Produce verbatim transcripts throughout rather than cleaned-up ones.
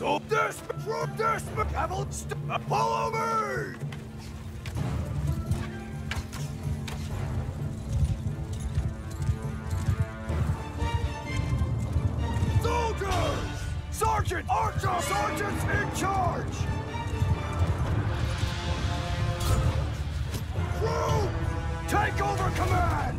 So this, from this, McEvel's follow me! Soldiers! Sergeant! Archer! Sergeant's in charge! Crew! Take over command!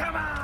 Come on!